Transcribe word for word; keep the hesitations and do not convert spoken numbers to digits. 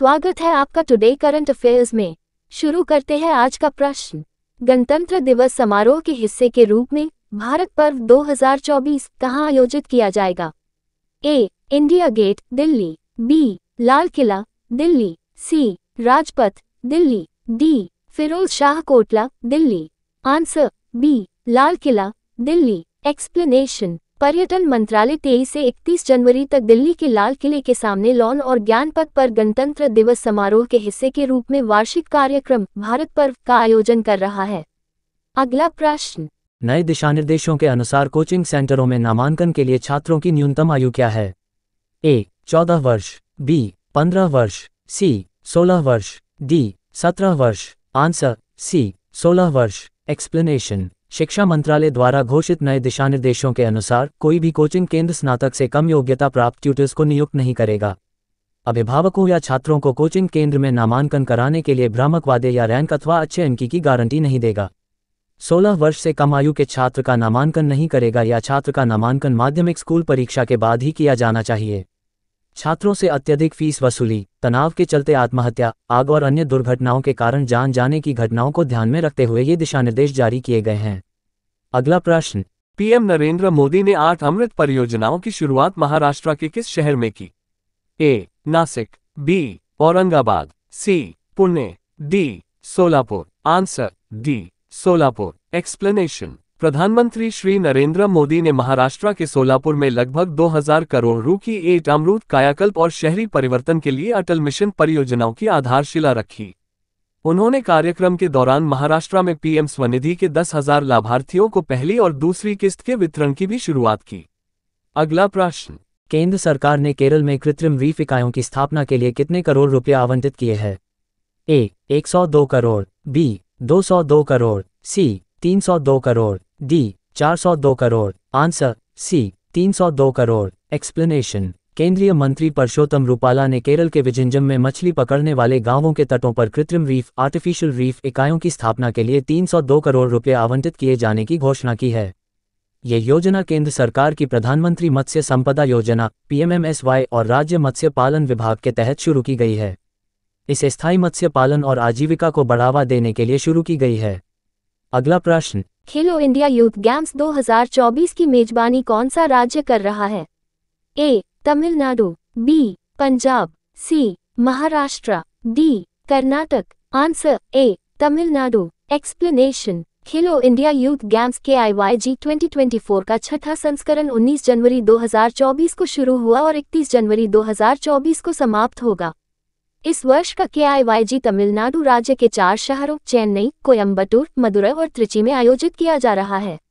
स्वागत है आपका टुडे करंट अफेयर्स में। शुरू करते हैं आज का प्रश्न। गणतंत्र दिवस समारोह के हिस्से के रूप में भारत पर्व दो हज़ार चौबीस कहाँ आयोजित किया जाएगा? A. India Gate Delhi, B. Lal Qila Delhi, C. Rajpath Delhi, D. Firoz Shah Kotla Delhi. Answer B. Lal Qila Delhi. Explanation. पर्यटन मंत्रालय तेईस से इकतीस जनवरी तक दिल्ली के लाल किले के सामने लॉन और ज्ञानपथ पर गणतंत्र दिवस समारोह के हिस्से के रूप में वार्षिक कार्यक्रम भारत पर्व का आयोजन कर रहा है। अगला प्रश्न। नए दिशा निर्देशों के अनुसार कोचिंग सेंटरों में नामांकन के लिए छात्रों की न्यूनतम आयु क्या है? ए. चौदह वर्ष, बी. पंद्रह वर्ष, सी. सोलह वर्ष, डी. सत्रह वर्ष। Answer C. सोलह वर्ष। एक्सप्लेनेशन। शिक्षा मंत्रालय द्वारा घोषित नए दिशानिर्देशों के अनुसार कोई भी कोचिंग केंद्र स्नातक से कम योग्यता प्राप्त ट्यूटर्स को नियुक्त नहीं करेगा। अभिभावकों या छात्रों को कोचिंग केंद्र में नामांकन कराने के लिए भ्रामक वादे या रैंक अथवा अच्छे अंक की गारंटी नहीं देगा। सोलह वर्ष से कम आयु के छात्र का नामांकन नहीं करेगा या छात्र का नामांकन माध्यमिक स्कूल परीक्षा के बाद ही किया जाना चाहिए। छात्रों से अत्यधिक फीस वसूली, तनाव के चलते आत्महत्या, आग और अन्य दुर्घटनाओं के कारण जान जाने की घटनाओं को ध्यान में रखते हुए ये दिशानिर्देश जारी किए गए हैं। अगला प्रश्न। पीएम नरेंद्र मोदी ने आठ अमृत परियोजनाओं की शुरुआत महाराष्ट्र के किस शहर में की? A. Nashik, B. Aurangabad, C. Pune, D. Solapur. Answer D. Solapur. Explanation. प्रधानमंत्री श्री नरेंद्र मोदी ने महाराष्ट्र के सोलापुर में लगभग दो हज़ार करोड़ रू की एक अमृत कायाकल्प और शहरी परिवर्तन के लिए अटल मिशन परियोजनाओं की आधारशिला रखी। उन्होंने कार्यक्रम के दौरान महाराष्ट्र में पीएम स्वनिधि के दस हज़ार लाभार्थियों को पहली और दूसरी किस्त के वितरण की भी शुरुआत की। अगला प्रश्न। केंद्र सरकार ने केरल में कृत्रिम रीफ इकाइयों की स्थापना के लिए कितने करोड़ रुपये आवंटित किए हैं? ए. एक सौ दो करोड़, बी. दो सौ दो करोड़, सी. तीन सौ दो करोड़, डी. चार सौ दो करोड़। आंसर सी. तीन सौ दो करोड़। एक्सप्लेनेशन। केंद्रीय मंत्री परशोत्तम रूपाला ने केरल के विजिंजम में मछली पकड़ने वाले गांवों के तटों पर कृत्रिम रीफ आर्टिफिशियल रीफ इकाइयों की स्थापना के लिए तीन सौ दो करोड़ रुपये आवंटित किए जाने की घोषणा की है। ये योजना केंद्र सरकार की प्रधानमंत्री मत्स्य संपदा योजना पीएमएमएसवाई और राज्य मत्स्य पालन विभाग के तहत शुरू की गई है। इसे स्थायी मत्स्य पालन और आजीविका को बढ़ावा देने के लिए शुरू की गई है। अगला प्रश्न। खेलो इंडिया यूथ गेम्स दो हज़ार चौबीस की मेजबानी कौन सा राज्य कर रहा है? A. Tamil Nadu, B. Punjab, C. Maharashtra, D. Karnataka. Answer A. Tamil Nadu. Explanation. Khelo India youth games के आई वाई जी दो हज़ार चौबीस का छठा संस्करण उन्नीस जनवरी दो हज़ार चौबीस को शुरू हुआ और इकतीस जनवरी दो हज़ार चौबीस को समाप्त होगा। इस वर्ष का के आई वाई जी तमिलनाडु राज्य के चार शहरों चेन्नई, कोयम्बटूर, मदुरै और त्रिची में आयोजित किया जा रहा है।